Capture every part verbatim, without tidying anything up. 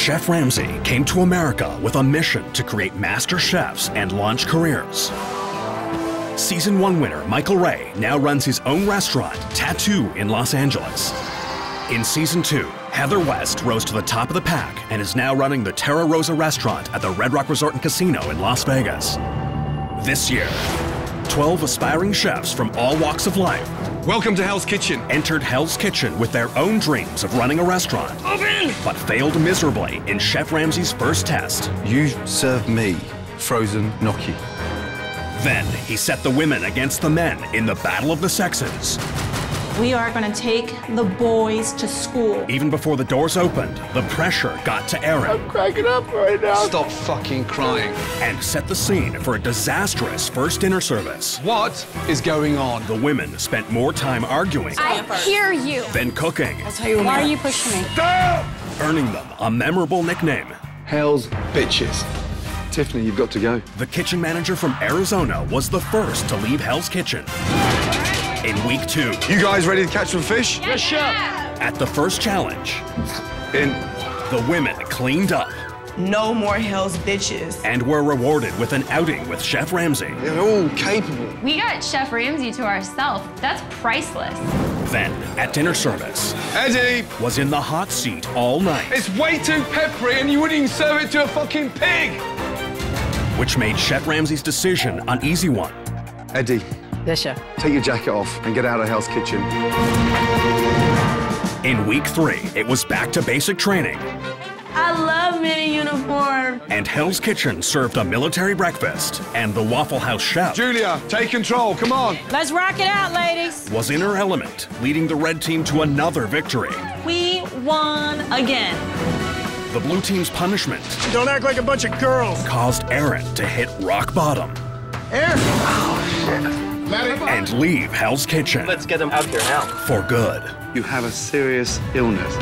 Chef Ramsay came to America with a mission to create master chefs and launch careers. Season one winner Michael Ray now runs his own restaurant, Tattoo, in Los Angeles. In season two, Heather West rose to the top of the pack and is now running the Terra Rosa restaurant at the Red Rock Resort and Casino in Las Vegas. This year, twelve aspiring chefs from all walks of life welcome to Hell's Kitchen. Entered Hell's Kitchen with their own dreams of running a restaurant. Open! But failed miserably in Chef Ramsay's first test. You served me frozen gnocchi. Then he set the women against the men in the battle of the sexes. We are going to take the boys to school. Even before the doors opened, the pressure got to Aaron. I'm cracking up right now. Stop fucking crying. And set the scene for a disastrous first dinner service. What is going on? The women spent more time arguing. I hear you. Than cooking. I'll tell you why. Why are you pushing me? Stop! Earning them a memorable nickname. Hell's bitches. Tiffany, you've got to go. The kitchen manager from Arizona was the first to leave Hell's Kitchen. In week two. You guys ready to catch some fish? Yes, chef. At the first challenge, in the women cleaned up. No more Hell's bitches. And were rewarded with an outing with Chef Ramsay. They're all capable. We got Chef Ramsay to ourselves. That's priceless. Then, at dinner service, Eddie was in the hot seat all night. It's way too peppery and you wouldn't even serve it to a fucking pig. Which made Chef Ramsay's decision an easy one. Eddie. Yes, chef. Take your jacket off and get out of Hell's Kitchen. In week three, it was back to basic training. I love mini uniform. And Hell's Kitchen served a military breakfast, and the Waffle House chef... Julia, take control, come on. Let's rock it out, ladies. ...was in her element, leading the red team to another victory. We won again. The blue team's punishment... Don't act like a bunch of girls. ...caused Aaron to hit rock bottom. Aaron! Oh, shit. And leave Hell's Kitchen. Let's get them out here now. For good. You have a serious illness.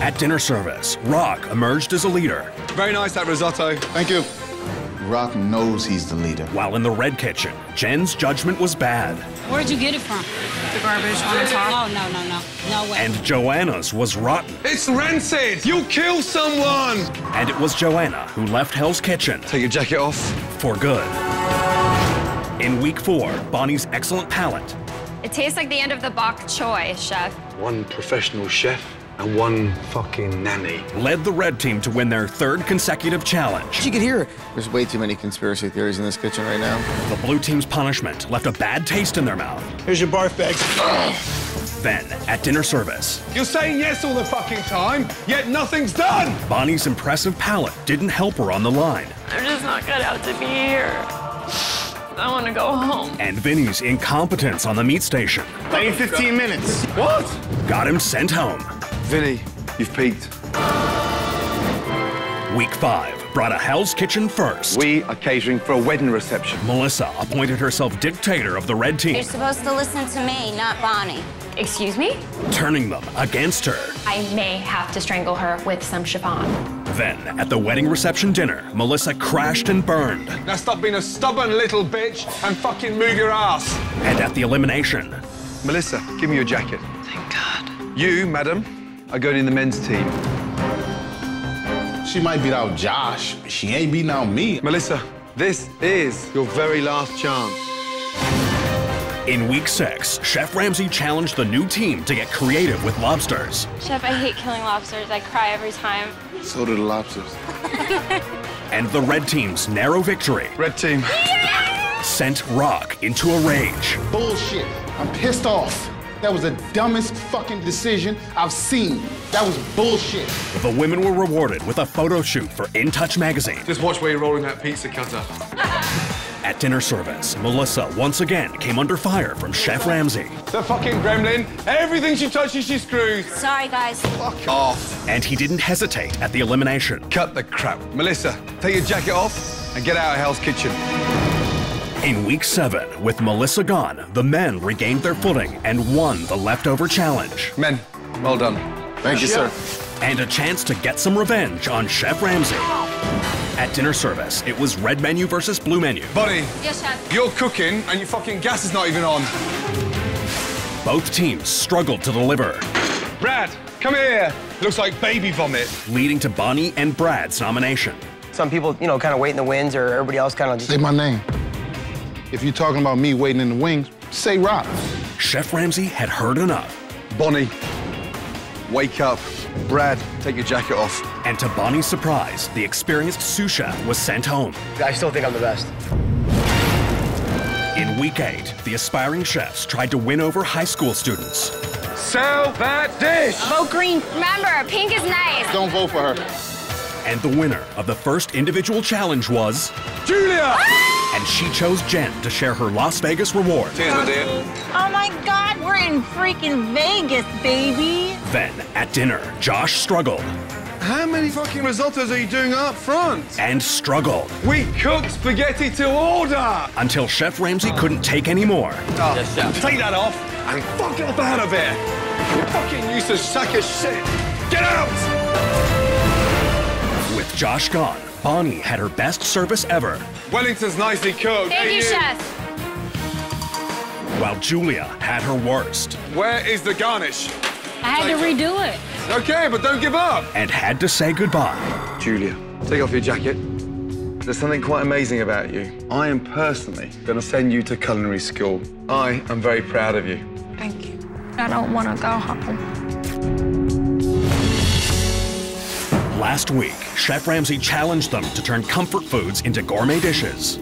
At dinner service, Rock emerged as a leader. Very nice, that risotto. Thank you. Rock knows he's the leader. While in the Red Kitchen, Jen's judgment was bad. Where'd you get it from? The garbage on top. No, no, no, no. No way. And Joanna's was rotten. It's rancid! You kill someone! And it was Joanna who left Hell's Kitchen. Take your jacket off. For good. In week four, Bonnie's excellent palate. It tastes like the end of the bok choy, chef. One professional chef and one fucking nanny. Led the red team to win their third consecutive challenge. You could hear it. There's way too many conspiracy theories in this kitchen right now. The blue team's punishment left a bad taste in their mouth. Here's your barf bag. Then, at dinner service. You're saying yes all the fucking time, yet nothing's done! Bonnie's impressive palate didn't help her on the line. I'm just not cut out to be here. I want to go home. And Vinny's incompetence on the meat station. I need fifteen minutes. What? Got him sent home. Vinny, you've peaked. Week five brought a Hell's Kitchen first. We are catering for a wedding reception. Melissa appointed herself dictator of the red team. You're supposed to listen to me, not Bonnie. Excuse me? Turning them against her. I may have to strangle her with some chiffon. Then, at the wedding reception dinner, Melissa crashed and burned. Now stop being a stubborn little bitch and fucking move your ass. And at the elimination. Melissa, give me your jacket. Thank God. You, madam, are going in the men's team. She might beat out Josh, but she ain't beating out me. Melissa, this is your very last chance. In week six, Chef Ramsay challenged the new team to get creative with lobsters. Chef, I hate killing lobsters. I cry every time. So do the lobsters. And the red team's narrow victory. Red team. Yeah! Sent Rock into a rage. Bullshit. I'm pissed off. That was the dumbest fucking decision I've seen. That was bullshit. The women were rewarded with a photo shoot for In Touch magazine. Just watch where you're rolling that pizza cutter. At dinner service, Melissa once again came under fire from Chef Ramsay. The fucking gremlin. Everything she touches, she screws. Sorry, guys. Fuck off. And he didn't hesitate at the elimination. Cut the crap. Melissa, take your jacket off and get out of Hell's Kitchen. In week seven, with Melissa gone, the men regained their footing and won the leftover challenge. Men, well done. Thank you, sir. And a chance to get some revenge on Chef Ramsay. At dinner service, it was red menu versus blue menu. Bonnie. Yes, chef. You're cooking and your fucking gas is not even on. Both teams struggled to deliver. Brad, come here. Looks like baby vomit. Leading to Bonnie and Brad's nomination. Some people, you know, kind of wait in the wings, or everybody else kind of just... Say my name. If you're talking about me waiting in the wings, say Rock. Chef Ramsay had heard enough. Bonnie, wake up. Brad, take your jacket off. And to Bonnie's surprise, the experienced sous chef was sent home. I still think I'm the best. In week eight, the aspiring chefs tried to win over high school students. Sell that dish! Vote green. Remember, pink is nice. Don't vote for her. And the winner of the first individual challenge was... Julia! Ah! And she chose Jen to share her Las Vegas reward. Cheers, dear. Oh my God, we're in freaking Vegas, baby. Then, at dinner, Josh struggled. How many fucking risottos are you doing up front? And struggled. We cooked spaghetti to order! Until Chef Ramsay couldn't take any more. Oh, yes, chef. Take that off and fuck off out of here! You fucking useless sack of shit! Get out! With Josh gone, Bonnie had her best service ever. Wellington's nicely cooked. Thank you, you, chef. While Julia had her worst. Where is the garnish? I had to redo it. Okay, but don't give up. And had to say goodbye. Julia, take off your jacket. There's something quite amazing about you. I am personally going to send you to culinary school. I am very proud of you. Thank you. I don't want to go home. Last week, Chef Ramsay challenged them to turn comfort foods into gourmet dishes.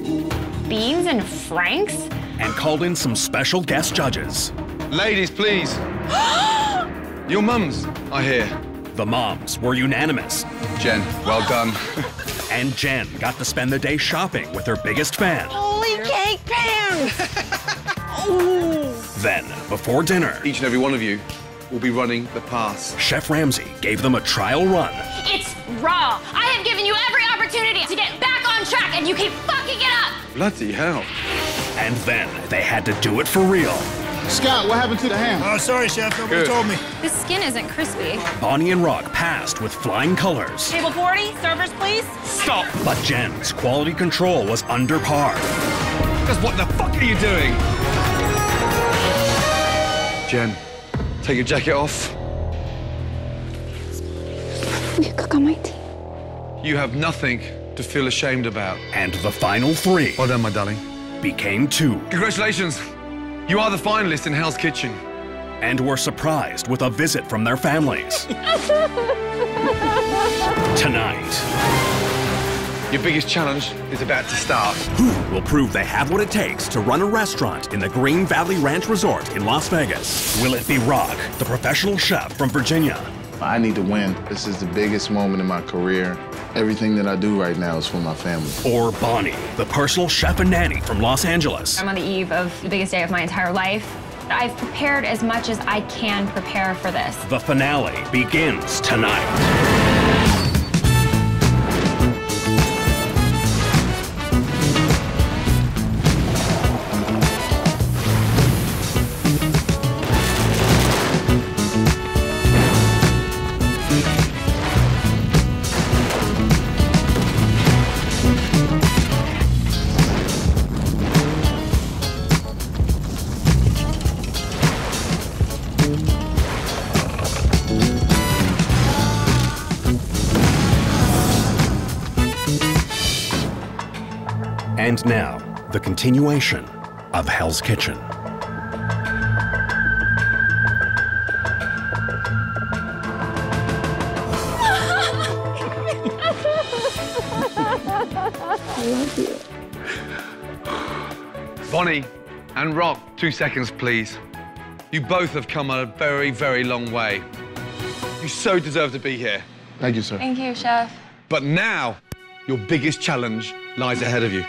Beans and franks? And called in some special guest judges. Ladies, please. Your mums are here. The moms were unanimous. Jen, well done. And Jen got to spend the day shopping with her biggest fan. Holy cake pan! Then, before dinner... Each and every one of you will be running the pass. Chef Ramsay gave them a trial run. It's raw. I have given you every opportunity to get back on track, and you keep fucking it up! Bloody hell. And then they had to do it for real. Scott, what happened to the ham? Oh, sorry, Chef. Nobody Good. told me. The skin isn't crispy. Bonnie and Rock passed with flying colors. Table forty, servers, please. Stop. But Jen's quality control was under par. Because what the fuck are you doing? Jen, take your jacket off. You cook on my team. You have nothing to feel ashamed about. And the final three... Well done, my darling. ...became two. Congratulations. You are the finalists in Hell's Kitchen. And were surprised with a visit from their families. Tonight. Your biggest challenge is about to start. Who will prove they have what it takes to run a restaurant in the Green Valley Ranch Resort in Las Vegas? Will it be Rock, the professional chef from Virginia? I need to win. This is the biggest moment in my career. Everything that I do right now is for my family. Or Bonnie, the personal chef and nanny from Los Angeles. I'm on the eve of the biggest day of my entire life. I've prepared as much as I can prepare for this. The finale begins tonight. And now, the continuation of Hell's Kitchen. I love you. Bonnie and Rock, two seconds, please. You both have come a very, very long way. You so deserve to be here. Thank you, sir. Thank you, Chef. But now, your biggest challenge lies ahead of you.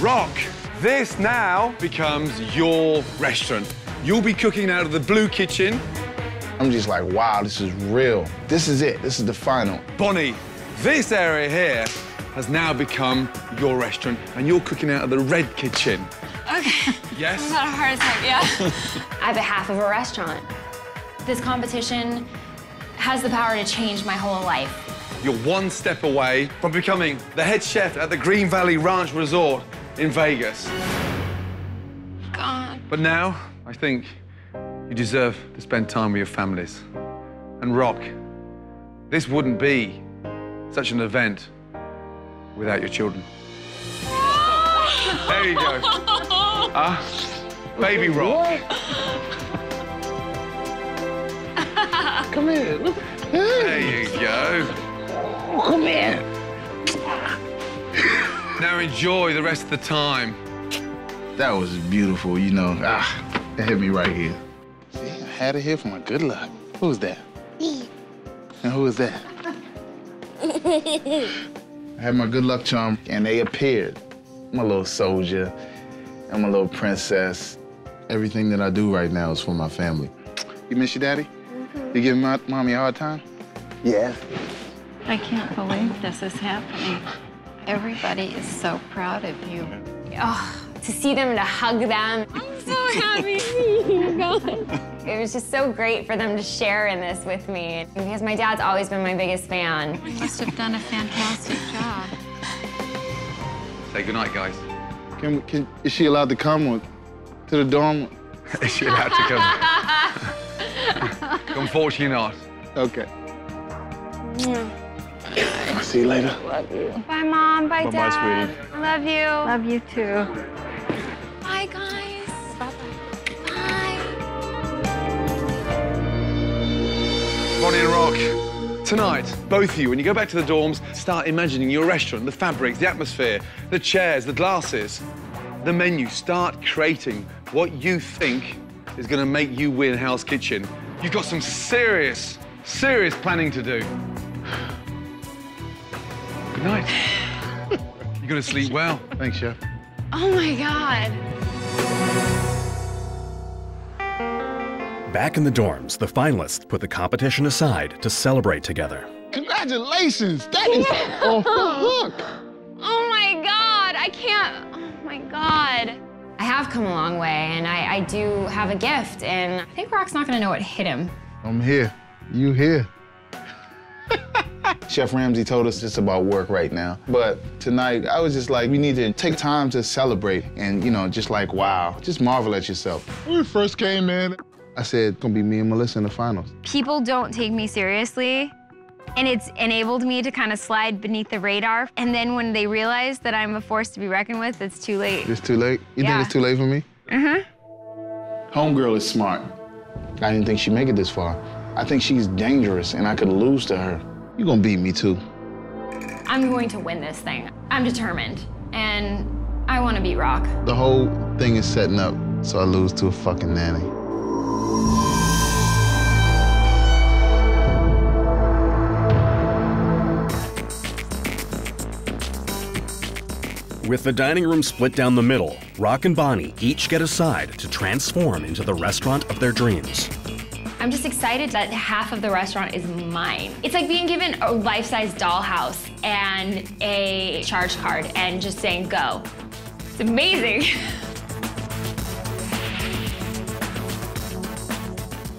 Rock, this now becomes your restaurant. You'll be cooking out of the blue kitchen. I'm just like, wow, this is real. This is it. This is the final. Bonnie, this area here has now become your restaurant, and you're cooking out of the red kitchen. Okay. Yes? I've had a heart attack, yeah. On behalf of a restaurant, this competition has the power to change my whole life. You're one step away from becoming the head chef at the Green Valley Ranch Resort in Vegas. God. But now, I think you deserve to spend time with your families. And Rock, this wouldn't be such an event without your children. There you go. Ah, uh, baby Rock. Come here. There you go. Oh, come here. Now enjoy the rest of the time. That was beautiful, you know. Ah, it hit me right here. See, I had it here for my good luck. Who's that? Me. And who is that? I had my good luck charm, and they appeared. My little soldier, and my little princess. Everything that I do right now is for my family. You miss your daddy? You giving my mommy a hard time? Yeah. I can't believe this is happening. Everybody is so proud of you. Oh, to see them, to hug them. I'm so happy to see you guys. It was just so great for them to share in this with me. Because my dad's always been my biggest fan. You must have done a fantastic job. Say goodnight, guys. Can we, can, is she allowed to come or, to the dorm? Is she allowed to come? Unfortunately not. Okay. Yeah. I'll see you later. Love you. Bye, Mom. Bye, Bye Dad. Bye, sweetie. Love you. Love you, too. Bye, guys. Bye-bye. Bye. Bonnie and Rock, tonight, both of you, when you go back to the dorms, start imagining your restaurant, the fabrics, the atmosphere, the chairs, the glasses, the menu. Start creating what you think is going to make you win Hell's Kitchen. You've got some serious, serious planning to do. Good night. You're going to sleep well. Thanks, Chef. Oh, my God. Back in the dorms, the finalists put the competition aside to celebrate together. Congratulations. That is off the hook. Oh, my God. I can't. Oh, my God. I have come a long way, and I, I do have a gift, and I think Rock's not gonna know what hit him. I'm here. You here. Chef Ramsay told us it's about work right now, but tonight I was just like, we need to take time to celebrate and, you know, just like, wow, just marvel at yourself. When we first came in, I said, it's gonna be me and Melissa in the finals. People don't take me seriously, and it's enabled me to kind of slide beneath the radar. And then when they realize that I'm a force to be reckoned with, it's too late. It's too late? You yeah. think it's too late for me? Mm-hmm. Homegirl is smart. I didn't think she'd make it this far. I think she's dangerous, and I could lose to her. You're gonna beat me, too. I'm going to win this thing. I'm determined, and I want to beat Rock. The whole thing is setting up, so I lose to a fucking nanny. With the dining room split down the middle, Rock and Bonnie each get a side to transform into the restaurant of their dreams. I'm just excited that half of the restaurant is mine. It's like being given a life-size dollhouse and a charge card and just saying, go. It's amazing.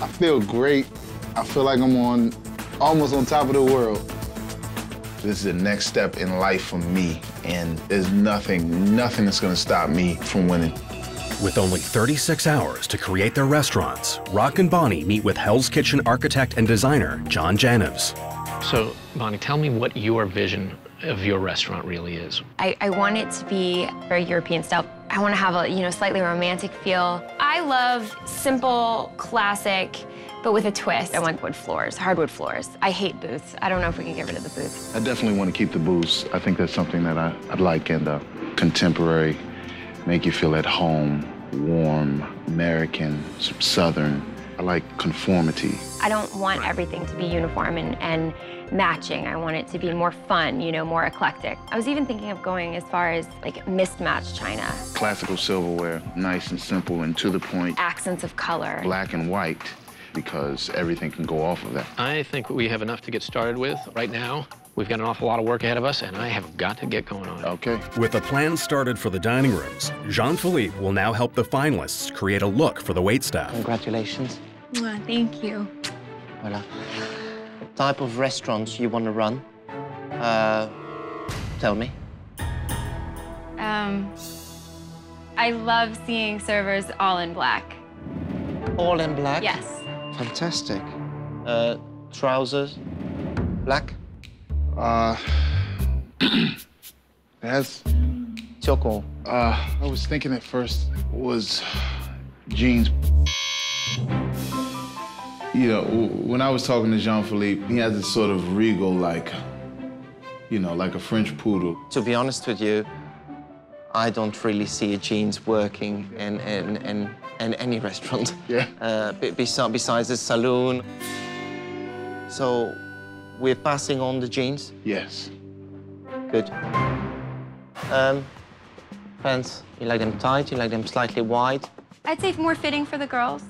I feel great. I feel like I'm on, almost on top of the world. This is the next step in life for me, and there's nothing, nothing that's gonna stop me from winning. With only thirty-six hours to create their restaurants, Rock and Bonnie meet with Hell's Kitchen architect and designer, John Janovs. So, Bonnie, tell me what your vision of your restaurant really is. I, I want it to be very European style. I wanna have a, you know, slightly romantic feel. I love simple, classic, but with a twist. I want wood floors, hardwood floors. I hate booths. I don't know if we can get rid of the booths. I definitely want to keep the booths. I think that's something that I, I'd like in the contemporary, make you feel at home, warm, American, Southern. I like conformity. I don't want everything to be uniform and, and matching. I want it to be more fun, you know, more eclectic. I was even thinking of going as far as like mismatched china. Classical silverware, nice and simple and to the point. Accents of color. Black and white, because everything can go off of that. I think we have enough to get started with right now. We've got an awful lot of work ahead of us, and I have got to get going on it. Okay. With a plan started for the dining rooms, Jean-Philippe will now help the finalists create a look for the waitstaff. Congratulations. Oh, thank you. Voilà. Type of restaurants you want to run? Uh, tell me. Um, I love seeing servers all in black. All in black? Yes. Fantastic. Uh, trousers, black? Uh, it has... Choco. Uh, I was thinking at first was jeans. You know, when I was talking to Jean-Philippe, he has this sort of regal, like, you know, like a French poodle. To be honest with you, I don't really see jeans working in, in, in, in any restaurant. Yeah. Uh, besides the saloon. So we're passing on the jeans? Yes. Good. Um, pants, you like them tight? You like them slightly wide? I'd say more fitting for the girls.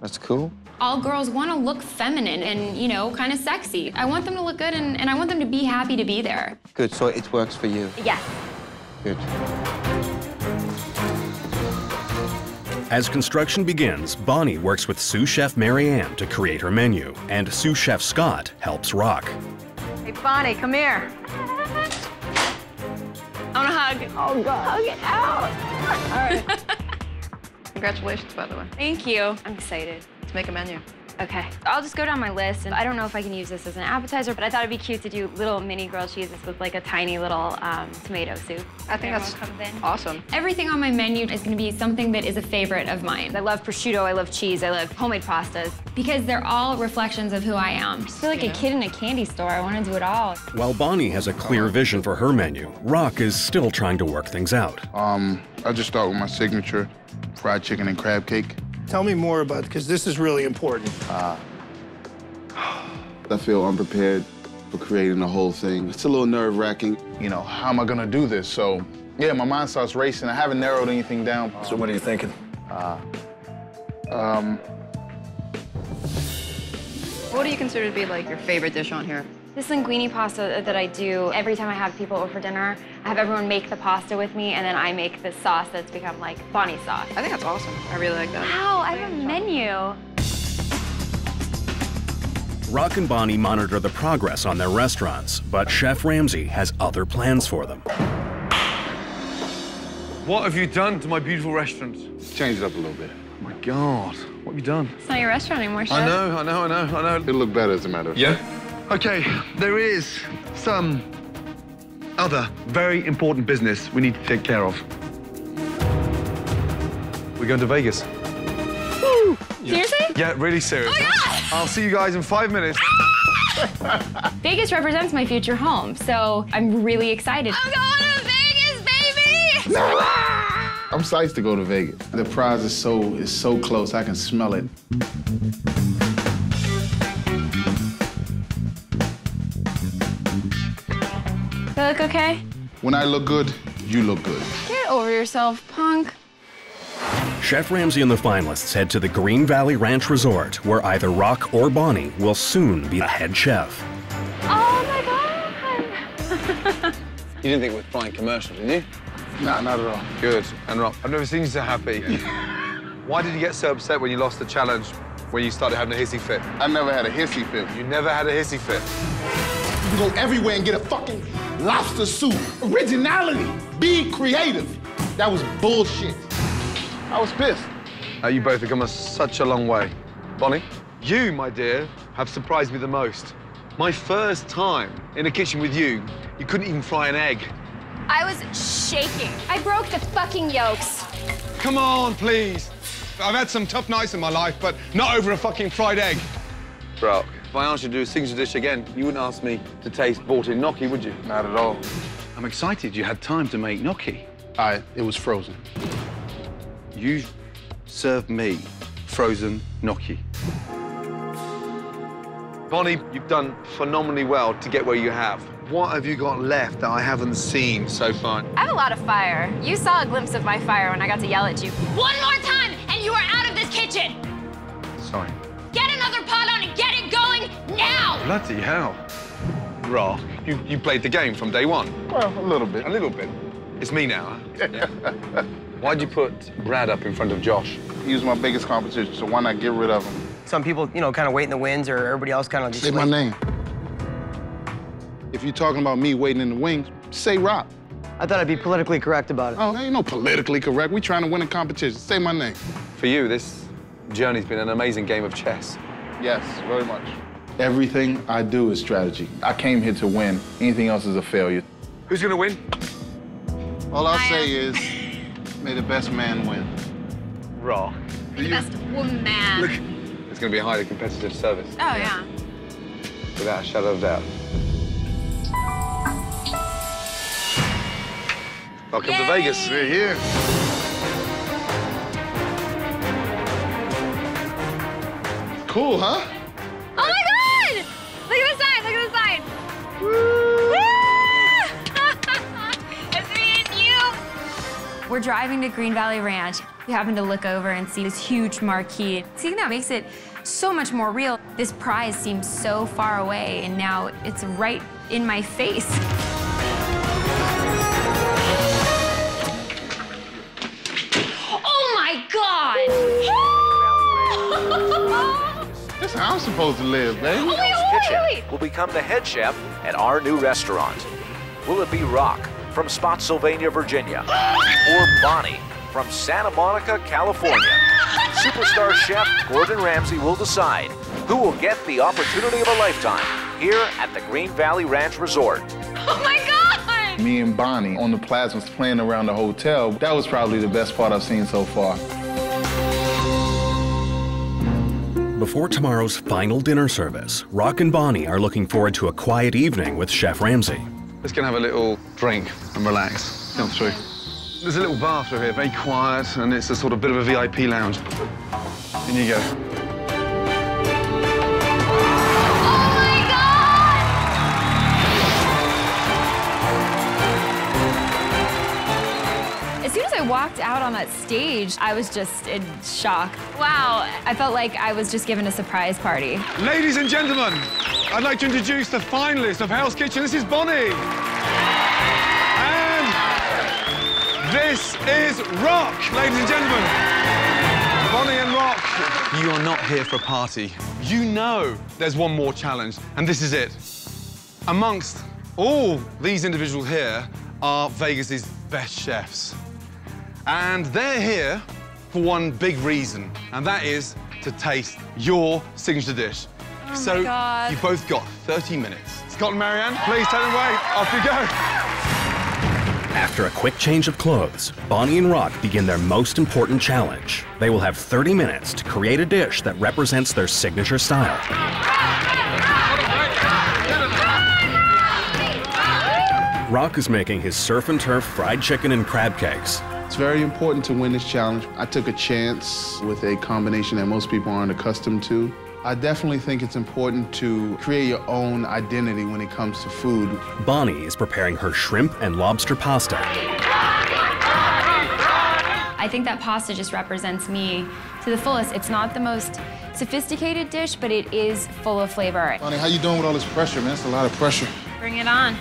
That's cool. All girls want to look feminine and, you know, kind of sexy. I want them to look good, and, and I want them to be happy to be there. Good, so it works for you? Yes. Good. As construction begins, Bonnie works with sous chef Marianne to create her menu, and sous chef Scott helps Rock. Hey, Bonnie, come here. I want a hug. Oh, God. Hug it out. All right. Congratulations, by the way. Thank you. I'm excited. Make a menu. Okay, I'll just go down my list, and I don't know if I can use this as an appetizer, but I thought it'd be cute to do little mini grilled cheeses with like a tiny little um, tomato soup. I think that's awesome. Everything on my menu is gonna be something that is a favorite of mine. I love prosciutto, I love cheese, I love homemade pastas, because they're all reflections of who I am. I feel like a kid in a candy store. I wanna do it all. While Bonnie has a clear vision for her menu, Rock is still trying to work things out. Um, I just start with my signature fried chicken and crab cake. Tell me more about it, because this is really important. Uh, I feel unprepared for creating the whole thing. It's a little nerve-wracking. You know, how am I going to do this? So, yeah, my mind starts racing. I haven't narrowed anything down. So um, what are you thinking? Uh, um, what do you consider to be, like, your favorite dish on here? This linguine pasta that I do every time I have people over for dinner, I have everyone make the pasta with me, and then I make this sauce that's become like Bonnie sauce. I think that's awesome. I really like that. Wow, I have a menu. Rock and Bonnie monitor the progress on their restaurants, but Chef Ramsay has other plans for them. What have you done to my beautiful restaurant? Changed it up a little bit. Oh my God, what have you done? It's not your restaurant anymore, Chef. I know, I know, I know, I know. It'll look better, as a matter of fact. Yeah? Okay, there is some other very important business we need to take care of. We're going to Vegas. Woo! Yeah. Seriously? Yeah, really serious. Oh, I'll see you guys in five minutes. Vegas represents my future home, so I'm really excited. I'm going to Vegas, baby! I'm psyched to go to Vegas. The prize is so, is so close, I can smell it. Do I look okay? When I look good, you look good. Get over yourself, punk. Chef Ramsay and the finalists head to the Green Valley Ranch Resort, where either Rock or Bonnie will soon be the head chef. Oh, my God! You didn't think we'd find commercial, did you? No, not at all. Good. And Rock, I've never seen you so happy. Why did you get so upset when you lost the challenge, when you started having a hissy fit? I never had a hissy fit. You never had a hissy fit. You go everywhere and get a fucking lobster soup. Originality. Be creative. That was bullshit. I was pissed. Uh, you both have come a, such a long way. Bonnie, you, my dear, have surprised me the most. My first time in a kitchen with you, you couldn't even fry an egg. I was shaking. I broke the fucking yolks. Come on, please. I've had some tough nights in my life, but not over a fucking fried egg. Bro. If I asked you to do a signature dish again, you wouldn't ask me to taste bought-in gnocchi, would you? Not at all. I'm excited you had time to make gnocchi. I, it was frozen. You served me frozen gnocchi. Bonnie, you've done phenomenally well to get where you have. What have you got left that I haven't seen so far? I have a lot of fire. You saw a glimpse of my fire when I got to yell at you. One more time, and you are out of this kitchen! Sorry. Get another pot on and get it going now! Bloody hell. Rock, you, you played the game from day one. Well, a little bit. A little bit. It's me now, huh? Yeah. Why'd you put Brad up in front of Josh? He was my biggest competition, so why not get rid of him? Some people, you know, kind of wait in the wings, or everybody else kind of just... Say my name. If you're talking about me waiting in the wings, say Rock. I thought I'd be politically correct about it. Oh, there ain't no politically correct. We're trying to win a competition. Say my name. For you, this journey's been an amazing game of chess. Yes, very much. Everything I do is strategy. I came here to win. Anything else is a failure. Who's gonna win? All I'll I say am. is, may the best man win. Rock. May the best woman. Look, it's gonna be a highly competitive service. Oh, yeah. yeah. Without a shadow of doubt. Welcome Yay. to Vegas. We're here. Cool, huh? Oh, my God! Look at the sign, look at the sign. Woo! It's me and you. We're driving to Green Valley Ranch. We happen to look over and see this huge marquee. See, that makes it so much more real. This prize seems so far away, and now it's right in my face. Oh, my God! This is how I'm supposed to live, baby. Oh, wait, wait, wait, wait. Will become the head chef at our new restaurant. Will it be Rock from Spotsylvania, Virginia, or Bonnie from Santa Monica, California? Superstar chef Gordon Ramsay will decide who will get the opportunity of a lifetime here at the Green Valley Ranch Resort. Oh my God! Me and Bonnie on the plasmas playing around the hotel. That was probably the best part I've seen so far. Before tomorrow's final dinner service, Rock and Bonnie are looking forward to a quiet evening with Chef Ramsay. Let's go and have a little drink and relax. Come through. There's a little bar through here, very quiet, and it's a sort of bit of a V I P lounge. In you go. Oh my God! As soon as I walked out on that stage, I was just in shock. Wow, I felt like I was just given a surprise party. Ladies and gentlemen, I'd like to introduce the finalists of Hell's Kitchen. This is Bonnie. This is Rock, ladies and gentlemen. Bonnie and Rock. You are not here for a party. You know there's one more challenge, and this is it. Amongst all these individuals here are Vegas's best chefs. And they're here for one big reason, and that is to taste your signature dish. Oh so my God. You've both got thirty minutes. Scott and Marianne, please take them away. Off you go. After a quick change of clothes, Bonnie and Rock begin their most important challenge. They will have thirty minutes to create a dish that represents their signature style. Rock is making his surf and turf fried chicken and crab cakes. It's very important to win this challenge. I took a chance with a combination that most people aren't accustomed to. I definitely think it's important to create your own identity when it comes to food. Bonnie is preparing her shrimp and lobster pasta. I think that pasta just represents me to the fullest. It's not the most sophisticated dish, but it is full of flavor. Bonnie, how you doing with all this pressure, man? That's a lot of pressure. Bring it on.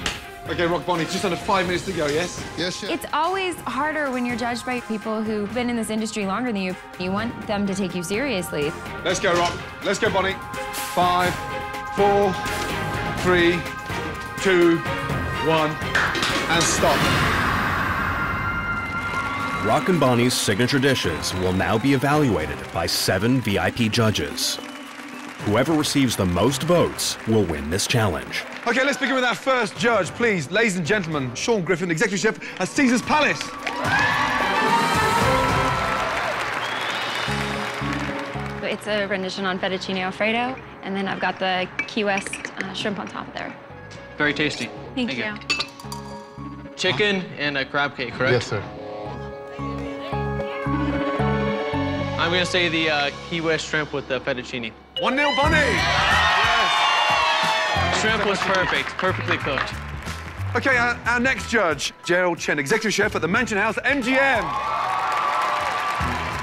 Okay, Rock, Bonnie, just under five minutes to go, yes? Yes, chef. It's always harder when you're judged by people who've been in this industry longer than you. You want them to take you seriously. Let's go, Rock. Let's go, Bonnie. Five, four, three, two, one, and stop. Rock and Bonnie's signature dishes will now be evaluated by seven V I P judges. Whoever receives the most votes will win this challenge. Okay, let's begin with our first judge, please. Ladies and gentlemen, Sean Griffin, Executive Chef at Caesar's Palace. It's a rendition on fettuccine alfredo, and then I've got the Key West uh, shrimp on top of there. Very tasty. Thank, Thank you. you. Chicken and a crab cake, correct? Yes, sir. I'm gonna say the uh, Key West shrimp with the fettuccine. One nil, Bunny! Yes! Shrimp was perfect, perfectly cooked. Okay, our, our next judge, Gerald Chen, Executive Chef at the Mansion House M G M.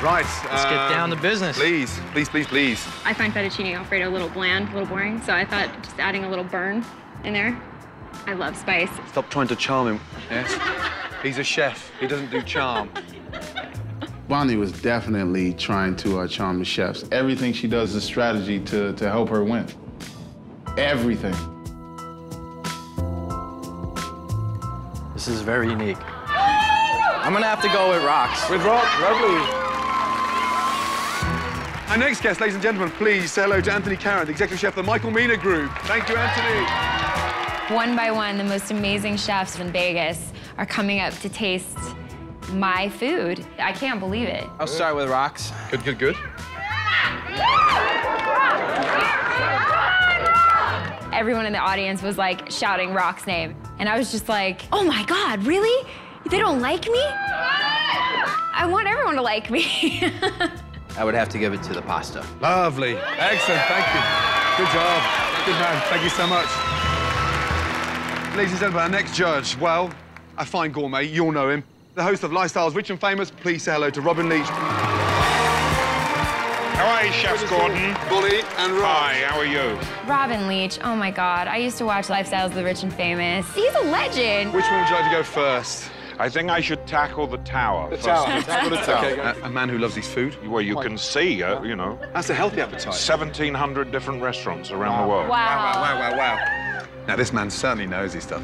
Right. Let's um, get down to business. Please, please, please, please. I find fettuccine alfredo a little bland, a little boring, so I thought just adding a little burn in there. I love spice. Stop trying to charm him, yes? He's a chef, he doesn't do charm. Bonnie was definitely trying to uh, charm the chefs. Everything she does is strategy to, to help her win. Everything. This is very unique. I'm gonna have to go with Rocks. With Rock, lovely. Our next guest, ladies and gentlemen, please say hello to Anthony Carran, the executive chef of the Michael Mina Group. Thank you, Anthony. One by one, the most amazing chefs in Vegas are coming up to taste my food. I can't believe it. I'll start with Rocks. Good, good, good. Everyone in the audience was like shouting Rock's name. And I was just like, oh my God, really? They don't like me? I want everyone to like me. I would have to give it to the pasta. Lovely. Excellent. Thank you. Good job. Good man. Thank you so much. Ladies and gentlemen, our next judge, well, a fine gourmet. You all know him. The host of Lifestyles Rich and Famous. Please say hello to Robin Leach. How are you, Chef Gordon? Bully and Rob. Hi, how are you? Robin Leach, oh my God. I used to watch Lifestyles of the Rich and Famous. He's a legend. Which one would you like to go first? I think I should tackle the tower. The first. tower. Tackle the tower. Okay, a, a man who loves his food. Well, you Quite. can see, uh, you know. That's a healthy appetite. seventeen hundred different restaurants around wow. the world. Wow. wow, wow, wow, wow, wow. Now, this man certainly knows his stuff.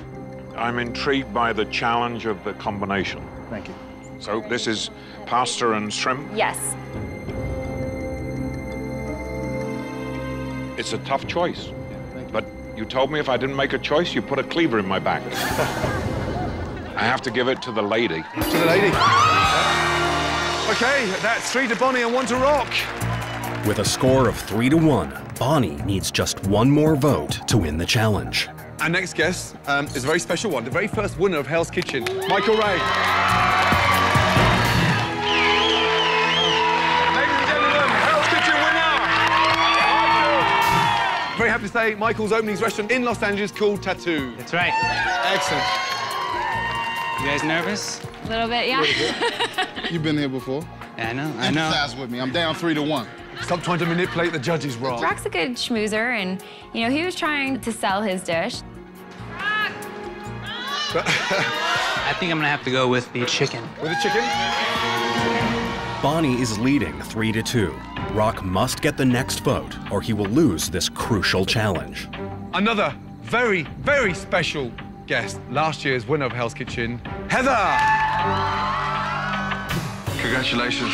I'm intrigued by the challenge of the combination. Thank you. So this is pasta and shrimp? Yes. It's a tough choice. Yeah, thank you. But you told me if I didn't make a choice, you put a cleaver in my back. I have to give it to the lady. To the lady. Okay, that's three to Bonnie and one to Rock. With a score of three to one, Bonnie needs just one more vote to win the challenge. Our next guest um, is a very special one, the very first winner of Hell's Kitchen, Michael Ray. Ladies and gentlemen, Hell's Kitchen winner, Michael. Very happy to say Michael's opening his restaurant in Los Angeles called Tattoo. That's right. Excellent. You guys nervous? A little bit, yeah. Little bit. You've been here before. Yeah, I know, I know. Emphasize with me. I'm down three to one. Stop trying to manipulate the judges, Rock. Rock's a good schmoozer, and, you know, he was trying to sell his dish. Rock! Rock! I think I'm gonna have to go with the chicken. With the chicken? Bonnie is leading three to two. Rock must get the next vote, or he will lose this crucial challenge. Another very, very special guest, last year's winner of Hell's Kitchen, Heather! Congratulations.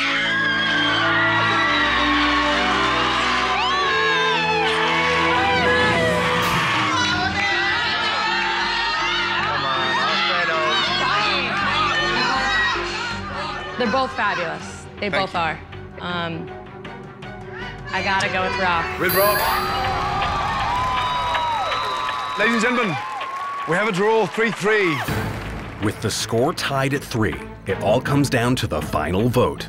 They're both fabulous. They Thank both you. are. Um, I gotta go with Rock. With Rock. Ladies and gentlemen, we have a draw, three three. With the score tied at three, it all comes down to the final vote.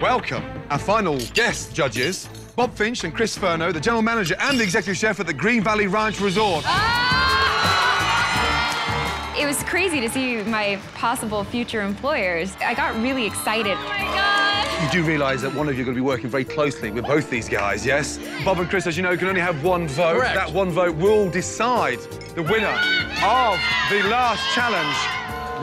Welcome, our final guest judges, Bob Finch and Chris Furno, the general manager and the executive chef at the Green Valley Ranch Resort. Oh! It was crazy to see my possible future employers. I got really excited. Oh my God! You do realize that one of you are going to be working very closely with both these guys, yes? Bob and Chris, as you know, can only have one vote. Correct. That one vote will decide the winner of the last challenge.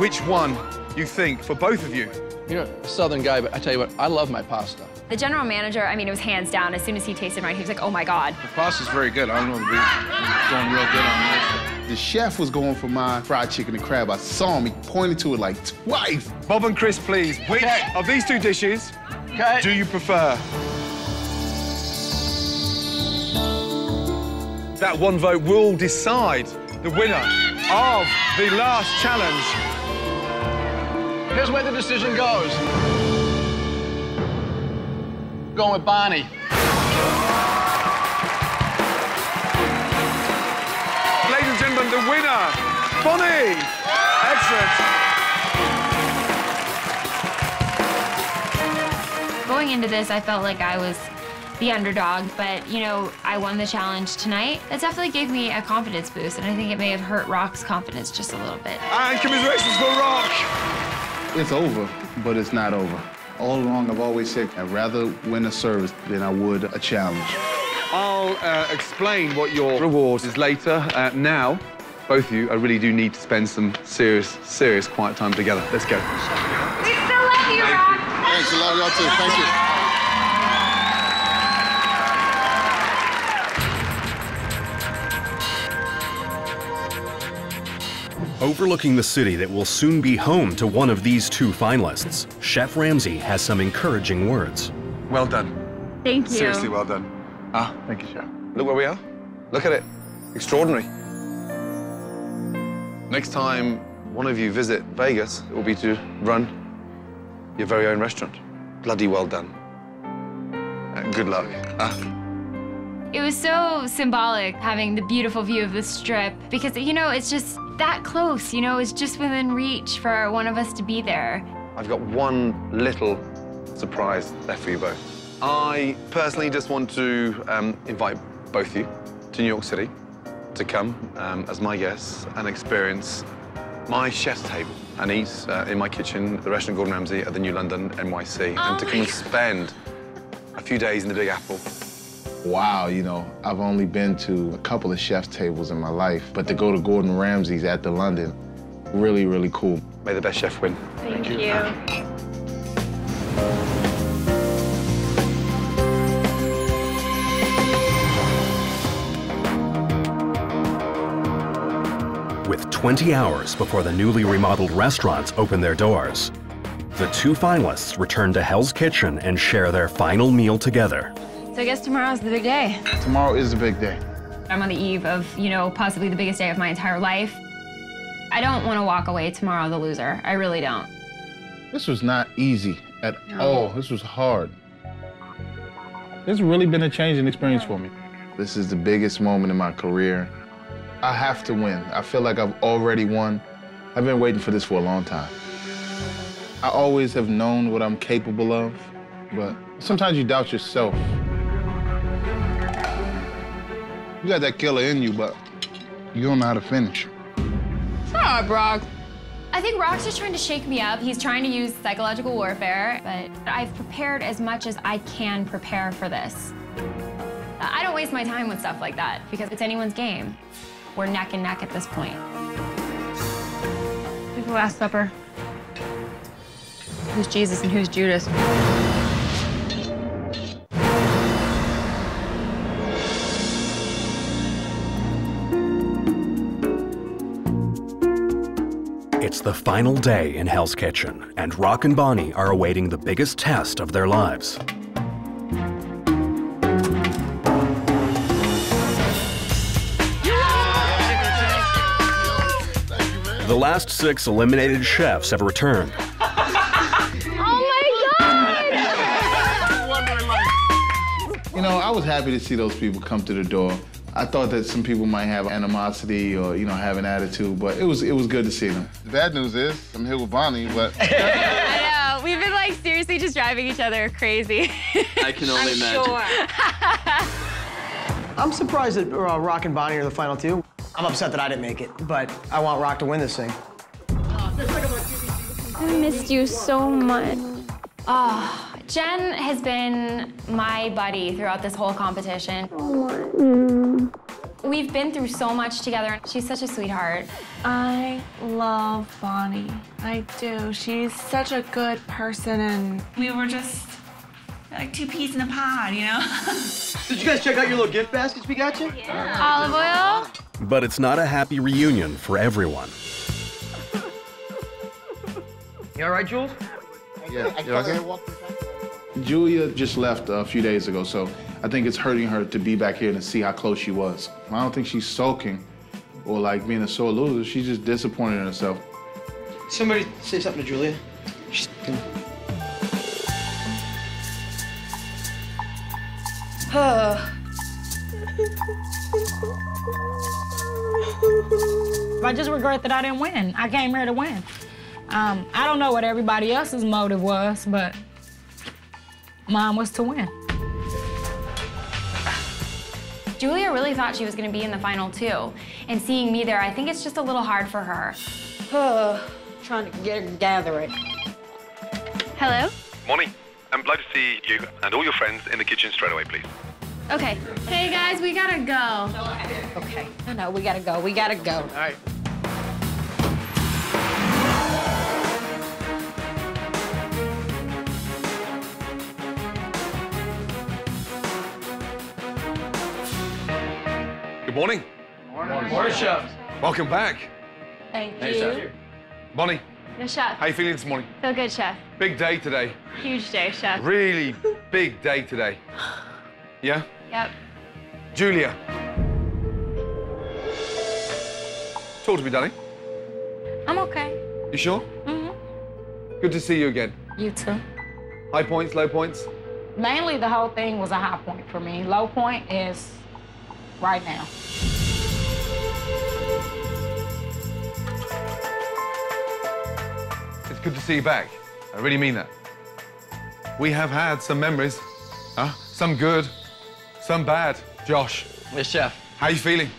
Which one you think for both of you? You know, a Southern guy, but I tell you what, I love my pasta. The general manager, I mean, it was hands down. As soon as he tasted mine, he was like, oh my God. The pasta's very good. I don't know, we're going real good on this. The chef was going for my fried chicken and crab. I saw him, he pointed to it like twice. Bob and Chris, please, which okay. of these two dishes okay. do you prefer? That one vote will decide the winner of the last challenge. Here's where the decision goes. Going with Bonnie. Ladies and gentlemen, the winner, Bonnie. Excellent. Going into this, I felt like I was the underdog, but, you know, I won the challenge tonight. That definitely gave me a confidence boost, and I think it may have hurt Rock's confidence just a little bit. And commiserations for Rock! It's over, but it's not over. All along, I've always said I'd rather win a service than I would a challenge. I'll uh, explain what your reward is later. Uh, now, both of you, I really do need to spend some serious, serious quiet time together. Let's go. We still love you, Rock! Thanks, I love y'all too. Thank you. Overlooking the city that will soon be home to one of these two finalists, Chef Ramsay has some encouraging words. Well done. Thank you. Seriously, well done. Ah, thank you, Chef. Look where we are. Look at it. Extraordinary. Next time one of you visit Vegas, it will be to run your very own restaurant. Bloody well done. And good luck. Ah. It was so symbolic having the beautiful view of the Strip because, you know, it's just that close, you know, it's just within reach for one of us to be there. I've got one little surprise left for you both. I personally just want to um, invite both of you to New York City to come um, as my guests and experience my chef's table and eat uh, in my kitchen at the restaurant Gordon Ramsay at the New London N Y C oh and to come and spend a few days in the Big Apple. Wow, you know, I've only been to a couple of chef's tables in my life, but to go to Gordon Ramsay's at the London, really, really cool. May the best chef win. Thank, Thank you. you. With twenty hours before the newly remodeled restaurants open their doors, the two finalists return to Hell's Kitchen and share their final meal together. So I guess tomorrow's the big day. Tomorrow is the big day. I'm on the eve of, you know, possibly the biggest day of my entire life. I don't want to walk away tomorrow the loser. I really don't. This was not easy at no. all. This was hard. This has really been a changing experience for me. This is the biggest moment in my career. I have to win. I feel like I've already won. I've been waiting for this for a long time. I always have known what I'm capable of, but sometimes you doubt yourself. You got that killer in you, but you don't know how to finish. It's all right, Brock. I think Rock's just trying to shake me up. He's trying to use psychological warfare, but I've prepared as much as I can prepare for this. I don't waste my time with stuff like that because it's anyone's game. We're neck and neck at this point. It's the Last Supper. Who's Jesus and who's Judas? It's the final day in Hell's Kitchen, and Rock and Bonnie are awaiting the biggest test of their lives. The last six eliminated chefs have returned. Oh my God! You know, I was happy to see those people come to the door. I thought that some people might have animosity or, you know, have an attitude, but it was it was good to see them. The bad news is I'm here with Bonnie, but... I know. We've been, like, seriously just driving each other crazy. I can only I'm imagine. Sure. I'm surprised that uh, Rock and Bonnie are the final two. I'm upset that I didn't make it, but I want Rock to win this thing. I missed you so much. Oh, Jen has been my buddy throughout this whole competition. Mm. We've been through so much together. She's such a sweetheart. I love Bonnie. I do. She's such a good person, and we were just like two peas in a pod, you know? Did you guys check out your little gift baskets we got you? Yeah. Olive oil. But it's not a happy reunion for everyone. You all right, Jules? Yeah. I okay? Julia just left a few days ago, so I think it's hurting her to be back here and see how close she was. I don't think she's sulking or like being a sore loser. She's just disappointed in herself. Somebody say something to Julia. She's oh. I just regret that I didn't win. I came here to win. Um, I don't know what everybody else's motive was, but mine was to win. Julia really thought she was going to be in the final two, and seeing me there, I think it's just a little hard for her. Oh, trying to get, gather it. Hello? Morning. I'm glad to see you and all your friends in the kitchen straight away, please. Okay. Hey, guys, we gotta go. Okay. No, no, we gotta go. We gotta go. All right. Morning. Morning. Morning, Chef. Welcome back. Thank you. Chef. Bonnie. Yes, Chef. How you feeling this morning? Feel good, Chef. Big day today. Huge day, Chef. Really big day today. Yeah? Yep. Julia. Talk to me, darling. I'm okay. You sure? Mm-hmm. Good to see you again. You too. High points, low points? Mainly the whole thing was a high point for me. Low point is right now. It's good to see you back. I really mean that. We have had some memories, huh? Some good, some bad. Josh. Yes, Chef. How you feeling?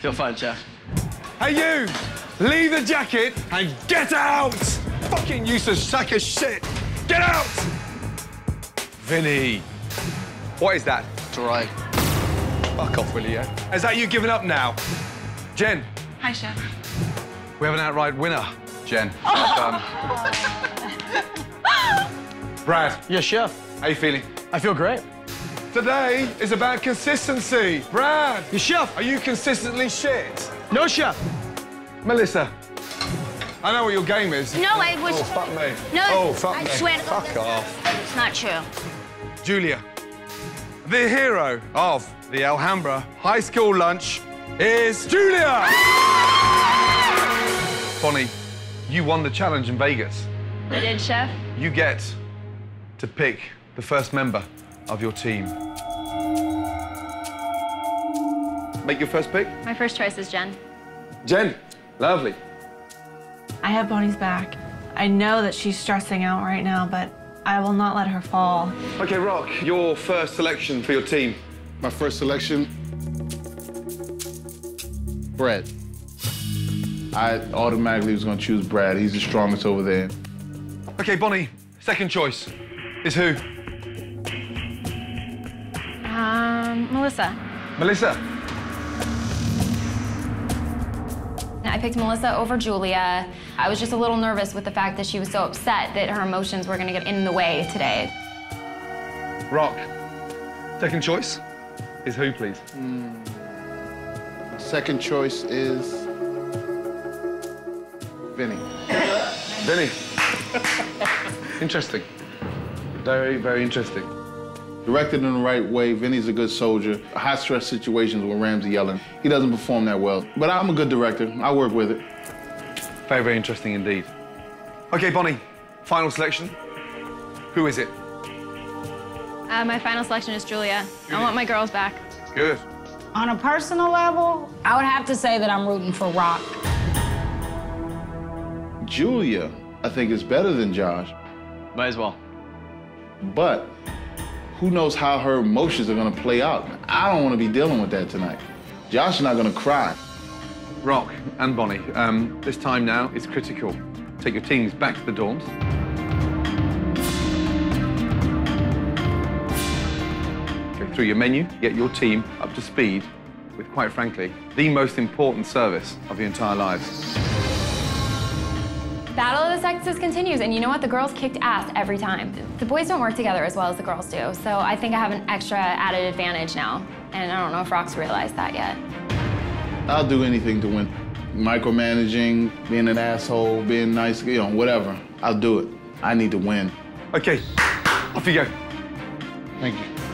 Feel fine, Chef. Hey, you! Leave the jacket and get out! Fucking useless sack of shit! Get out! Vinny. What is that? It's all right. Fuck off, will you? Eh? Is that you giving up now? Jen. Hi, Chef. We have an outright winner, Jen. Oh. Um... Brad. Yes, Chef. How you feeling? I feel great. Today is about consistency. Brad. Yes, Chef. Are you consistently shit? No, Chef. Melissa. I know what your game is. No, I was... Oh, fuck me. No, oh, fuck I me. Swear. Fuck off. It's not true. Julia, the hero of the Alhambra High School Lunch is Julia! Bonnie, you won the challenge in Vegas. I did, Chef. You get to pick the first member of your team. Make your first pick. My first choice is Jen. Jen, lovely. I have Bonnie's back. I know that she's stressing out right now, but I will not let her fall. OK, Rock, your first selection for your team. My first selection? Brad. I automatically was going to choose Brad. He's the strongest over there. OK, Bonnie, second choice is who? Um, Melissa. Melissa. I picked Melissa over Julia. I was just a little nervous with the fact that she was so upset that her emotions were going to get in the way today. Rock, second choice is who, please? Mm. Second choice is Vinny. Vinny. Interesting. Very, very interesting. Directed in the right way, Vinny's a good soldier. High-stress situations with Ramsay yelling. He doesn't perform that well. But I'm a good director. I work with it. Very, very interesting indeed. OK, Bonnie, final selection. Who is it? Uh, my final selection is Julia. Julia. I want my girls back. Good. On a personal level, I would have to say that I'm rooting for Rock. Julia, I think, is better than Josh. Might as well. But who knows how her emotions are going to play out. I don't want to be dealing with that tonight. Josh is not going to cry. Rock and Bonnie, um, this time now is critical. Take your teams back to the dorms. Go through your menu, get your team up to speed with, quite frankly, the most important service of your entire lives. Battle of the Sexes continues, and you know what? The girls kicked ass every time. The boys don't work together as well as the girls do, so I think I have an extra added advantage now, and I don't know if Rock's realized that yet. I'll do anything to win. Micromanaging, being an asshole, being nice, you know, whatever. I'll do it. I need to win. Okay, off you go. Thank you.